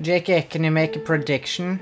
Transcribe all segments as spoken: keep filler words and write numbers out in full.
J K, can you make a prediction?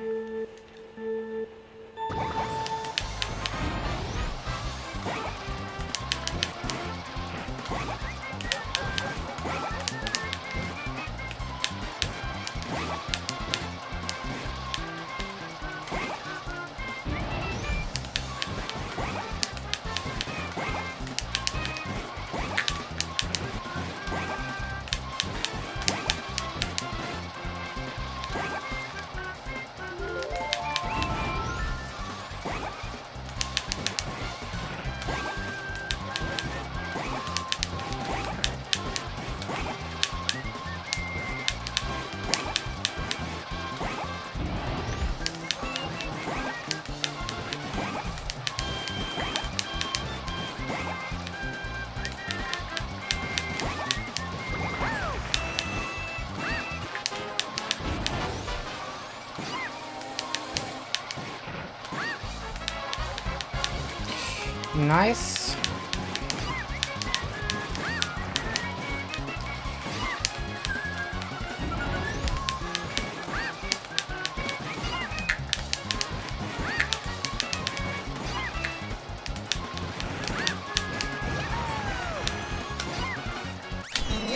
Nice.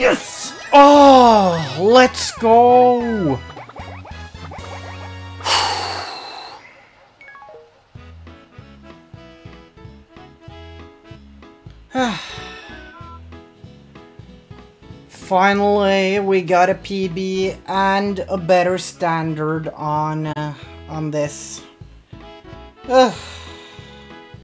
Yes! Oh, let's go! Finally, we got a P B and a better standard on uh, on this. Ugh.